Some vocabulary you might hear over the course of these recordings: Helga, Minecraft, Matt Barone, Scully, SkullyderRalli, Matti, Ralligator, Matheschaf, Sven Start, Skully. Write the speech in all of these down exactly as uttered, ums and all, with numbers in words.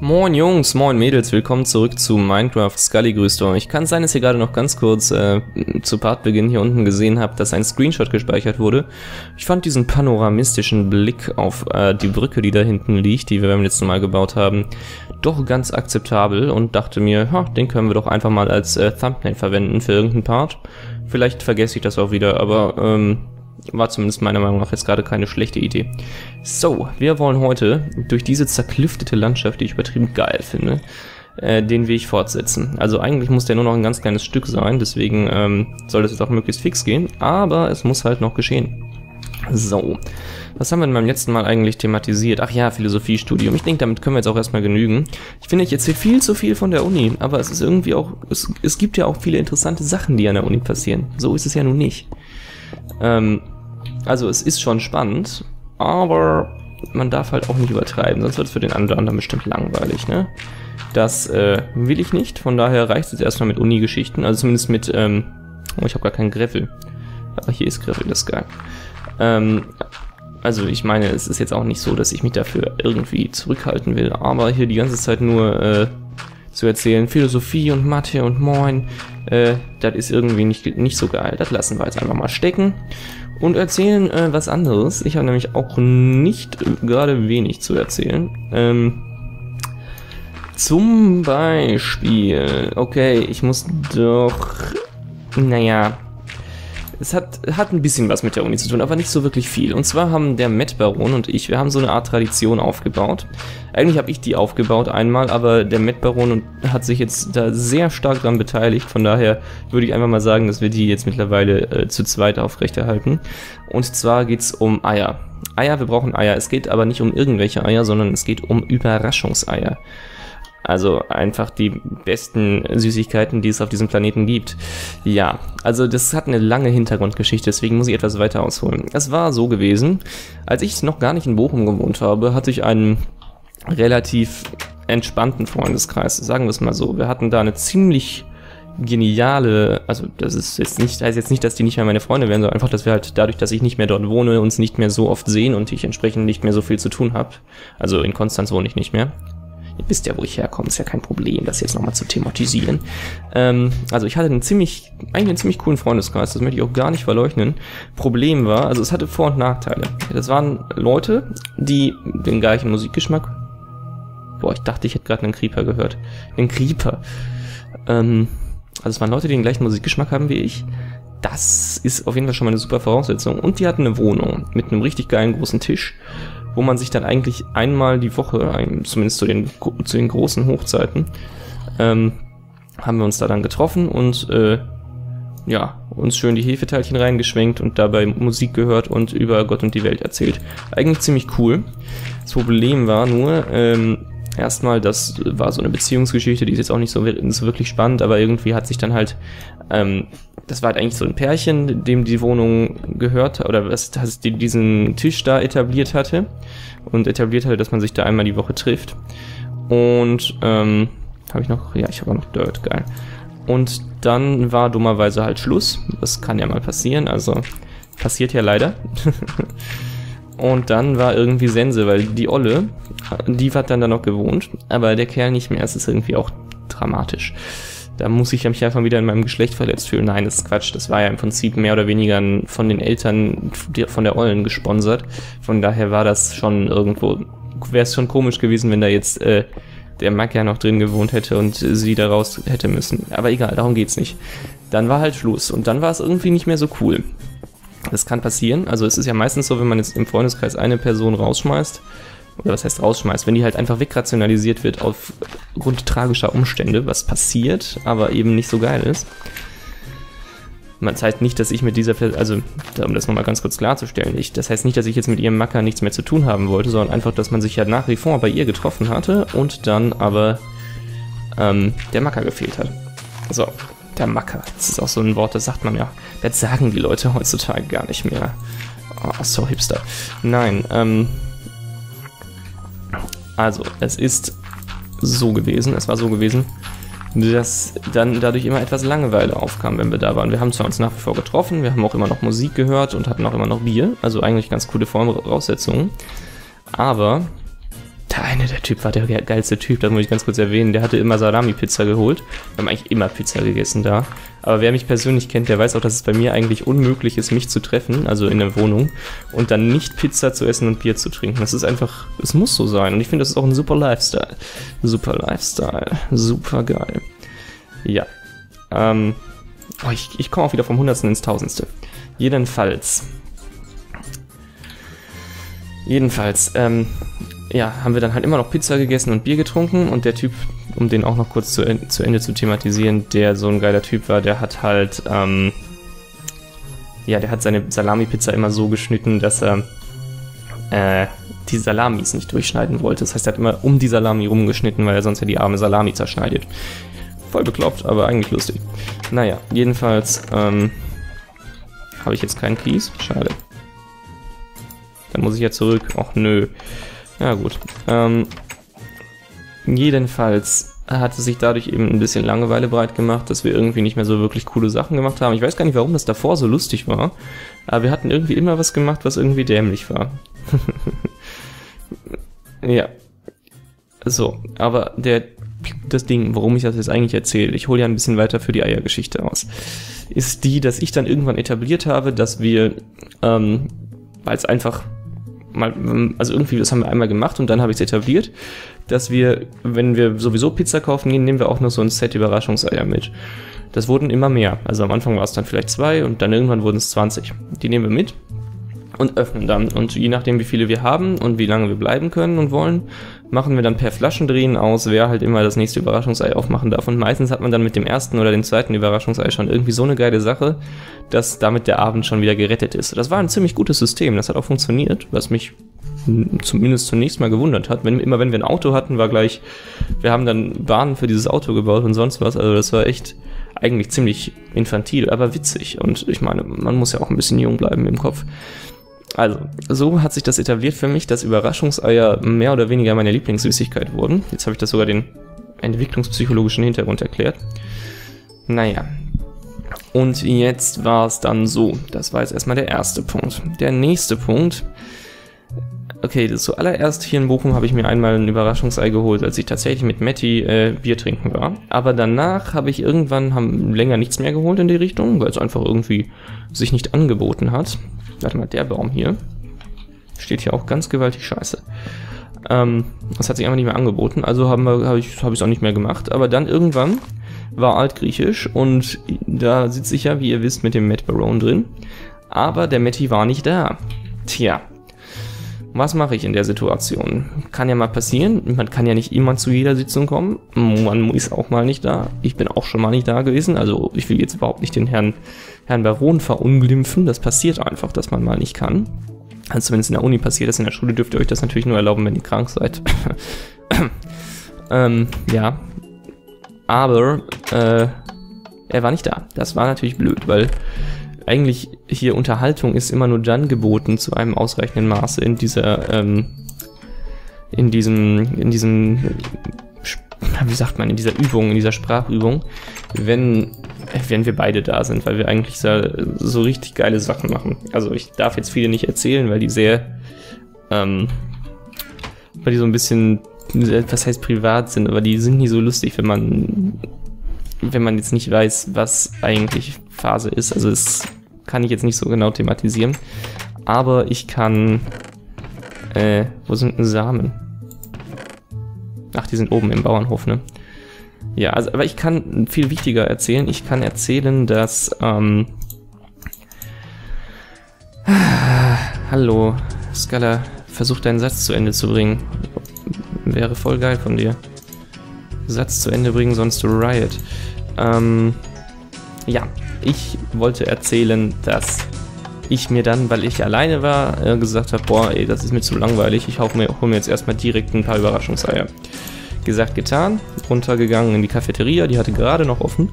Moin Jungs, moin Mädels, willkommen zurück zu Minecraft. Scully grüßt euch. Kann sein, dass ihr gerade noch ganz kurz äh, zu Partbeginn hier unten gesehen habt, dass ein Screenshot gespeichert wurde. Ich fand diesen panoramistischen Blick auf äh, die Brücke, die da hinten liegt, die wir beim letzten Mal gebaut haben, doch ganz akzeptabel und dachte mir, ha, den können wir doch einfach mal als äh, Thumbnail verwenden für irgendeinen Part. Vielleicht vergesse ich das auch wieder, aber ähm, war zumindest meiner Meinung nach jetzt gerade keine schlechte Idee. So, wir wollen heute durch diese zerklüftete Landschaft, die ich übertrieben geil finde, äh, den Weg fortsetzen. Also eigentlich muss der nur noch ein ganz kleines Stück sein, deswegen ähm, soll das jetzt auch möglichst fix gehen, aber es muss halt noch geschehen. So, was haben wir denn beim letzten Mal eigentlich thematisiert? Ach ja, Philosophiestudium. Ich denke, damit können wir jetzt auch erstmal genügen. Ich finde, ich erzähle viel zu viel von der Uni, aber es ist irgendwie auch, es, es gibt ja auch viele interessante Sachen, die an der Uni passieren. So ist es ja nun nicht. Ähm, also es ist schon spannend, aber man darf halt auch nicht übertreiben, sonst wird es für den einen oder anderen bestimmt langweilig, ne? Das äh, will ich nicht, von daher reicht es jetzt erstmal mit Uni-Geschichten, also zumindest mit, ähm, oh, ich habe gar keinen Greffel. Aber hier ist Greffel, das ist geil. Ähm, also ich meine, es ist jetzt auch nicht so, dass ich mich dafür irgendwie zurückhalten will, aber hier die ganze Zeit nur, äh, zu erzählen, Philosophie und Mathe und Moin, äh, das ist irgendwie nicht, nicht so geil. Das lassen wir jetzt einfach mal stecken und erzählen äh, was anderes. Ich habe nämlich auch nicht äh, gerade wenig zu erzählen. Ähm, zum Beispiel, okay, ich muss doch, naja, es hat, hat ein bisschen was mit der Uni zu tun, aber nicht so wirklich viel. Und zwar haben der Matt Barone und ich, wir haben so eine Art Tradition aufgebaut. Eigentlich habe ich die aufgebaut einmal, aber der Matt Barone hat sich jetzt da sehr stark dran beteiligt. Von daher würde ich einfach mal sagen, dass wir die jetzt mittlerweile äh, zu zweit aufrechterhalten. Und zwar geht's um Eier. Eier, wir brauchen Eier. Es geht aber nicht um irgendwelche Eier, sondern es geht um Überraschungseier. Also einfach die besten Süßigkeiten, die es auf diesem Planeten gibt. Ja, also das hat eine lange Hintergrundgeschichte, deswegen muss ich etwas weiter ausholen. Es war so gewesen, als ich noch gar nicht in Bochum gewohnt habe, hatte ich einen relativ entspannten Freundeskreis, sagen wir es mal so. Wir hatten da eine ziemlich geniale, also das ist jetzt nicht, heißt jetzt nicht, dass die nicht mehr meine Freunde wären, sondern einfach, dass wir halt dadurch, dass ich nicht mehr dort wohne, uns nicht mehr so oft sehen und ich entsprechend nicht mehr so viel zu tun habe. Also in Konstanz wohne ich nicht mehr. Ihr wisst ja, wo ich herkomme, ist ja kein Problem, das jetzt nochmal zu thematisieren. Ähm, also ich hatte einen ziemlich, eigentlich einen ziemlich coolen Freundeskreis, das möchte ich auch gar nicht verleugnen. Problem war, also es hatte Vor- und Nachteile. Das waren Leute, die den gleichen Musikgeschmack... Boah, ich dachte, ich hätte gerade einen Creeper gehört. Den Creeper. Ähm, also es waren Leute, die den gleichen Musikgeschmack haben wie ich. Das ist auf jeden Fall schon mal eine super Voraussetzung. Und die hatten eine Wohnung mit einem richtig geilen großen Tisch, wo man sich dann eigentlich einmal die Woche, zumindest zu den, zu den großen Hochzeiten, ähm, haben wir uns da dann getroffen und äh, ja, uns schön die Hefeteilchen reingeschwenkt und dabei Musik gehört und über Gott und die Welt erzählt. Eigentlich ziemlich cool. Das Problem war nur, ähm, erstmal, das war so eine Beziehungsgeschichte, die ist jetzt auch nicht so, so wirklich spannend, aber irgendwie hat sich dann halt, ähm, das war halt eigentlich so ein Pärchen, dem die Wohnung gehört, oder was, das, die diesen Tisch da etabliert hatte und etabliert hatte, dass man sich da einmal die Woche trifft. Und, ähm, habe ich noch, ja, ich habe auch noch Dirt, geil. Und dann war dummerweise halt Schluss, das kann ja mal passieren, also passiert ja leider. Und dann war irgendwie Sense, weil die Olle, die hat dann da noch gewohnt, aber der Kerl nicht mehr, es ist irgendwie auch dramatisch. Da muss ich mich einfach wieder in meinem Geschlecht verletzt fühlen. Nein, das ist Quatsch. Das war ja im Prinzip mehr oder weniger von den Eltern von der Ollen gesponsert. Von daher war das schon irgendwo, wäre es schon komisch gewesen, wenn da jetzt äh, der Mack ja noch drin gewohnt hätte und sie da raus hätte müssen. Aber egal, darum geht's nicht. Dann war halt Schluss und dann war es irgendwie nicht mehr so cool. Das kann passieren. Also es ist ja meistens so, wenn man jetzt im Freundeskreis eine Person rausschmeißt, oder was heißt rausschmeißt, wenn die halt einfach wegrationalisiert wird aufgrund tragischer Umstände, was passiert, aber eben nicht so geil ist. Man zeigt nicht, dass ich mit dieser, also um das nochmal ganz kurz klarzustellen, ich, das heißt nicht, dass ich jetzt mit ihrem Macker nichts mehr zu tun haben wollte, sondern einfach, dass man sich ja nach wie vor bei ihr getroffen hatte und dann aber ähm, der Macker gefehlt hat. So, der Macker, das ist auch so ein Wort, das sagt man ja, das sagen die Leute heutzutage gar nicht mehr. Oh, so hipster. Nein, ähm... Also, es ist so gewesen, es war so gewesen, dass dann dadurch immer etwas Langeweile aufkam, wenn wir da waren. Wir haben zwar uns nach wie vor getroffen, wir haben auch immer noch Musik gehört und hatten auch immer noch Bier, also eigentlich ganz coole Voraussetzungen, aber Der eine, der Typ war der geilste Typ, das muss ich ganz kurz erwähnen. Der hatte immer Salami-Pizza geholt. Wir haben eigentlich immer Pizza gegessen da. Aber wer mich persönlich kennt, der weiß auch, dass es bei mir eigentlich unmöglich ist, mich zu treffen, also in der Wohnung, und dann nicht Pizza zu essen und Bier zu trinken. Das ist einfach, es muss so sein. Und ich finde, das ist auch ein super Lifestyle. Super Lifestyle. Super geil. Ja. Ähm. Oh, ich ich komme auch wieder vom Hundertsten ins Tausendste. Jedenfalls. Jedenfalls, ähm, ja, haben wir dann halt immer noch Pizza gegessen und Bier getrunken, und der Typ, um den auch noch kurz zu, zu Ende zu thematisieren, der so ein geiler Typ war, der hat halt, ähm, ja, der hat seine Salami-Pizza immer so geschnitten, dass er, äh, die Salamis nicht durchschneiden wollte. Das heißt, er hat immer um die Salami rumgeschnitten, weil er sonst ja die arme Salami zerschneidet. Voll bekloppt, aber eigentlich lustig. Naja, jedenfalls, ähm, habe ich jetzt keinen Kies, schade. Dann muss ich ja zurück. Och, nö. Ja, gut. Ähm, jedenfalls hatte sich dadurch eben ein bisschen Langeweile breit gemacht, dass wir irgendwie nicht mehr so wirklich coole Sachen gemacht haben. Ich weiß gar nicht, warum das davor so lustig war, aber wir hatten irgendwie immer was gemacht, was irgendwie dämlich war. Ja. So, aber der, das Ding, worum ich das jetzt eigentlich erzähle, ich hole ja ein bisschen weiter für die Eiergeschichte aus, ist die, dass ich dann irgendwann etabliert habe, dass wir, ähm, weil es einfach mal, also irgendwie, das haben wir einmal gemacht und dann habe ich es etabliert, dass wir, wenn wir sowieso Pizza kaufen gehen, nehmen wir auch noch so ein Set Überraschungseier mit. Das wurden immer mehr. Also am Anfang war es dann vielleicht zwei und dann irgendwann wurden es zwanzig. Die nehmen wir mit und öffnen dann. Und je nachdem, wie viele wir haben und wie lange wir bleiben können und wollen, machen wir dann per Flaschendrehen aus, wer halt immer das nächste Überraschungsei aufmachen darf. Und meistens hat man dann mit dem ersten oder dem zweiten Überraschungsei schon irgendwie so eine geile Sache, dass damit der Abend schon wieder gerettet ist. Das war ein ziemlich gutes System, das hat auch funktioniert, was mich zumindest zunächst mal gewundert hat. Wenn, immer wenn wir ein Auto hatten, war gleich, wir haben dann Bahnen für dieses Auto gebaut und sonst was. Also das war echt eigentlich ziemlich infantil, aber witzig. Und ich meine, man muss ja auch ein bisschen jung bleiben im Kopf. Also, so hat sich das etabliert für mich, dass Überraschungseier mehr oder weniger meine Lieblingssüßigkeit wurden. Jetzt habe ich das sogar den entwicklungspsychologischen Hintergrund erklärt. Naja. Und jetzt war es dann so. Das war jetzt erstmal der erste Punkt. Der nächste Punkt. Okay, zuallererst hier in Bochum habe ich mir einmal ein Überraschungsei geholt, als ich tatsächlich mit Matti äh, Bier trinken war. Aber danach habe ich irgendwann haben länger nichts mehr geholt in die Richtung, weil es einfach irgendwie sich nicht angeboten hat. Warte mal, der Baum hier steht hier auch ganz gewaltig scheiße. Ähm, das hat sich einfach nicht mehr angeboten, also habe hab ich es hab auch nicht mehr gemacht. Aber dann irgendwann war Altgriechisch und da sitze ich ja, wie ihr wisst, mit dem Matt Barone drin. Aber der Matti war nicht da. Tja, was mache ich in der Situation? Kann ja mal passieren, man kann ja nicht immer zu jeder Sitzung kommen. Man ist auch mal nicht da. Ich bin auch schon mal nicht da gewesen, also ich will jetzt überhaupt nicht den Herrn... Herrn Baron verunglimpfen, das passiert einfach, dass man mal nicht kann. Also zumindest in der Uni passiert das, in der Schule dürft ihr euch das natürlich nur erlauben, wenn ihr krank seid. ähm, ja. Aber, äh, er war nicht da. Das war natürlich blöd, weil eigentlich hier Unterhaltung ist immer nur dann geboten zu einem ausreichenden Maße in dieser, ähm, in diesem, in diesem, wie sagt man, in dieser Übung, in dieser Sprachübung, wenn... wenn wir beide da sind, weil wir eigentlich so, so richtig geile Sachen machen. Also ich darf jetzt viele nicht erzählen, weil die sehr, ähm, weil die so ein bisschen, was heißt privat sind, aber die sind nie so lustig, wenn man, wenn man jetzt nicht weiß, was eigentlich Phase ist. Also das kann ich jetzt nicht so genau thematisieren, aber ich kann, äh, wo sind denn Samen? Ach, die sind oben im Bauernhof, ne? Ja, also, aber ich kann viel wichtiger erzählen. Ich kann erzählen, dass, ähm, hallo, Skully, versuch deinen Satz zu Ende zu bringen. Wäre voll geil von dir. Satz zu Ende bringen, sonst du Riot. Ähm, ja, ich wollte erzählen, dass ich mir dann, weil ich alleine war, äh, gesagt habe, boah, ey, das ist mir zu langweilig. Ich hau mir, hol mir jetzt erstmal direkt ein paar Überraschungseier. Gesagt, getan, runtergegangen in die Cafeteria, die hatte gerade noch offen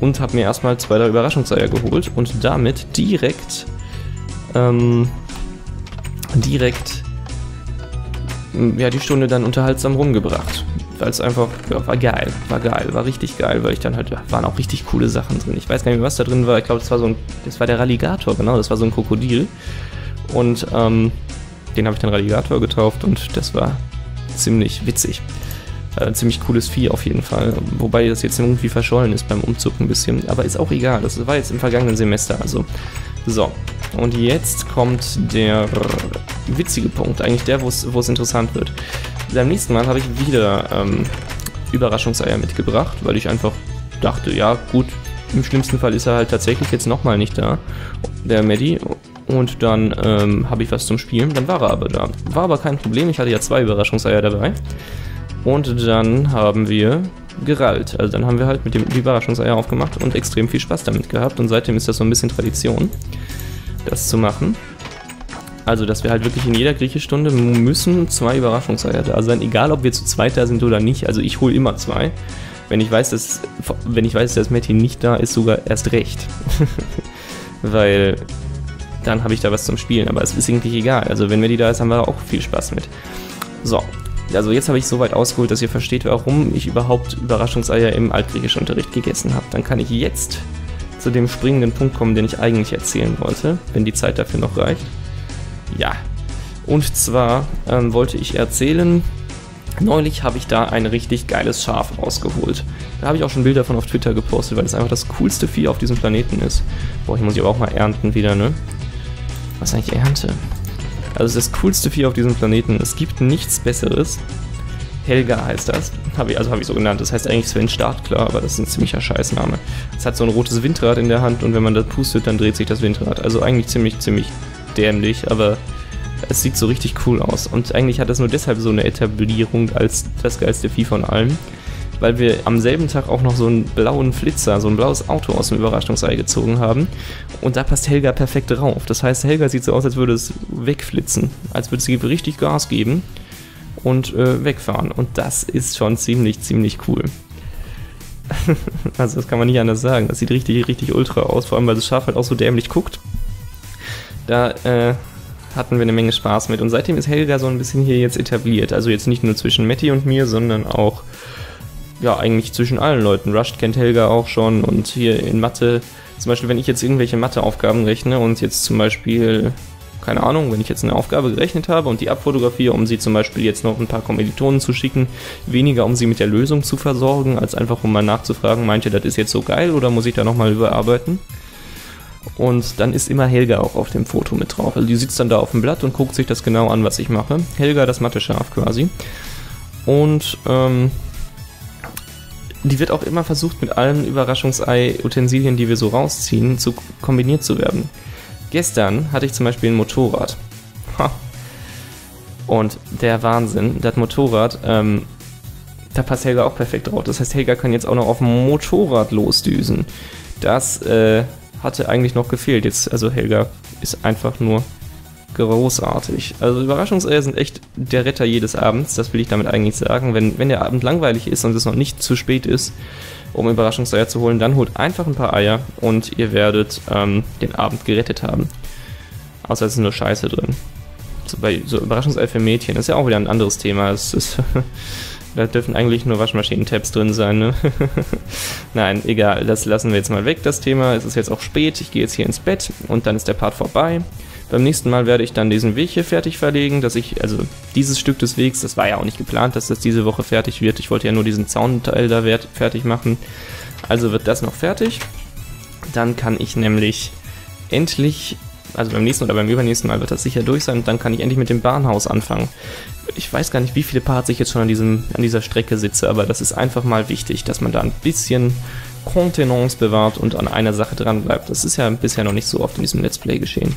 und habe mir erstmal zwei der Überraschungseier geholt und damit direkt ähm, direkt ja, die Stunde dann unterhaltsam rumgebracht, weil es einfach, ja, war geil, war geil, war richtig geil, weil ich dann halt, waren auch richtig coole Sachen drin, ich weiß gar nicht mehr, was da drin war, ich glaube, das war so ein, das war der Ralligator, genau, das war so ein Krokodil und ähm, den habe ich dann Ralligator getauft und das war ziemlich witzig. Äh, ziemlich cooles Vieh auf jeden Fall, wobei das jetzt irgendwie verschollen ist beim Umzug ein bisschen, aber ist auch egal, das war jetzt im vergangenen Semester, also. So, und jetzt kommt der witzige Punkt, eigentlich der, wo es interessant wird. Beim nächsten Mal habe ich wieder ähm, Überraschungseier mitgebracht, weil ich einfach dachte, ja gut, im schlimmsten Fall ist er halt tatsächlich jetzt nochmal nicht da, der Maddie, und dann ähm, habe ich was zum Spielen, dann war er aber da. War aber kein Problem, ich hatte ja zwei Überraschungseier dabei. Und dann haben wir gerallt. Also dann haben wir halt mit dem Überraschungseier aufgemacht und extrem viel Spaß damit gehabt. Und seitdem ist das so ein bisschen Tradition, das zu machen. Also, dass wir halt wirklich in jeder Griechischstunde müssen zwei Überraschungseier da sein. Egal, ob wir zu zweit da sind oder nicht. Also ich hole immer zwei. Wenn ich weiß, dass, wenn ich weiß, dass Matti nicht da ist, sogar erst recht. Weil dann habe ich da was zum Spielen. Aber es ist eigentlich egal. Also wenn Matti da ist, haben wir auch viel Spaß mit. So. Also jetzt habe ich so weit ausgeholt, dass ihr versteht, warum ich überhaupt Überraschungseier im altgriechischen Unterricht gegessen habe. Dann kann ich jetzt zu dem springenden Punkt kommen, den ich eigentlich erzählen wollte, wenn die Zeit dafür noch reicht. Ja, und zwar ähm, wollte ich erzählen, neulich habe ich da ein richtig geiles Schaf rausgeholt. Da habe ich auch schon Bilder von auf Twitter gepostet, weil das einfach das coolste Vieh auf diesem Planeten ist. Boah, hier muss ich aber auch mal ernten wieder, ne? Was ist eigentlich Ernte? Also das coolste Vieh auf diesem Planeten. Es gibt nichts Besseres. Helga heißt das. Hab ich, also habe ich so genannt. Das heißt eigentlich Sven Start, klar, aber das ist ein ziemlicher Scheißname. Es hat so ein rotes Windrad in der Hand und wenn man das pustet, dann dreht sich das Windrad. Also eigentlich ziemlich, ziemlich dämlich, aber es sieht so richtig cool aus. Und eigentlich hat das nur deshalb so eine Etablierung als das geilste Vieh von allem, weil wir am selben Tag auch noch so einen blauen Flitzer, so ein blaues Auto aus dem Überraschungsei gezogen haben. Und da passt Helga perfekt drauf. Das heißt, Helga sieht so aus, als würde es wegflitzen. Als würde sie richtig Gas geben und äh, wegfahren. Und das ist schon ziemlich, ziemlich cool. Also das kann man nicht anders sagen. Das sieht richtig, richtig ultra aus. Vor allem, weil das Schaf halt auch so dämlich guckt. Da äh, hatten wir eine Menge Spaß mit. Und seitdem ist Helga so ein bisschen hier jetzt etabliert. Also jetzt nicht nur zwischen Matti und mir, sondern auch... ja, eigentlich zwischen allen Leuten. Rushed kennt Helga auch schon und hier in Mathe, zum Beispiel, wenn ich jetzt irgendwelche Matheaufgaben rechne und jetzt zum Beispiel, keine Ahnung, wenn ich jetzt eine Aufgabe gerechnet habe und die abfotografiere, um sie zum Beispiel jetzt noch ein paar Kommilitonen zu schicken, weniger um sie mit der Lösung zu versorgen, als einfach um mal nachzufragen, meint ihr, das ist jetzt so geil oder muss ich da nochmal überarbeiten? Und dann ist immer Helga auch auf dem Foto mit drauf. Also die sitzt dann da auf dem Blatt und guckt sich das genau an, was ich mache. Helga, das Mathe-Schaf quasi. Und, ähm... die wird auch immer versucht, mit allen Überraschungsei-Utensilien, die wir so rausziehen, zu kombiniert zu werden. Gestern hatte ich zum Beispiel ein Motorrad. Ha. Und der Wahnsinn, das Motorrad, ähm, da passt Helga auch perfekt drauf. Das heißt, Helga kann jetzt auch noch auf dem Motorrad losdüsen. Das äh, hatte eigentlich noch gefehlt. Jetzt, also Helga ist einfach nur großartig. Also Überraschungseier sind echt der Retter jedes Abends, das will ich damit eigentlich sagen. Wenn, wenn der Abend langweilig ist und es noch nicht zu spät ist, um Überraschungseier zu holen, dann holt einfach ein paar Eier und ihr werdet ähm, den Abend gerettet haben. Außer es ist nur Scheiße drin. So, bei, so Überraschungseier für Mädchen, das ist ja auch wieder ein anderes Thema. Es ist, da dürfen eigentlich nur Waschmaschinen-Tabs drin sein, ne? Nein, egal, das lassen wir jetzt mal weg, das Thema. Es ist jetzt auch spät, ich gehe jetzt hier ins Bett und dann ist der Part vorbei. Beim nächsten Mal werde ich dann diesen Weg hier fertig verlegen, dass ich, also dieses Stück des Wegs, das war ja auch nicht geplant, dass das diese Woche fertig wird. Ich wollte ja nur diesen Zaunteil da fertig machen. Also wird das noch fertig. Dann kann ich nämlich endlich, also beim nächsten oder beim übernächsten Mal wird das sicher durch sein und dann kann ich endlich mit dem Bahnhaus anfangen. Ich weiß gar nicht, wie viele Parts ich jetzt schon an, diesem, an dieser Strecke sitze, aber das ist einfach mal wichtig, dass man da ein bisschen Kontenance bewahrt und an einer Sache dran bleibt. Das ist ja bisher noch nicht so oft in diesem Let's Play geschehen.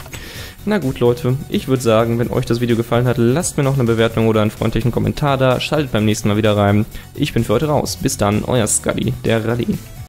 Na gut, Leute, ich würde sagen, wenn euch das Video gefallen hat, lasst mir noch eine Bewertung oder einen freundlichen Kommentar da, schaltet beim nächsten Mal wieder rein. Ich bin für heute raus. Bis dann, euer Skully der Ralli.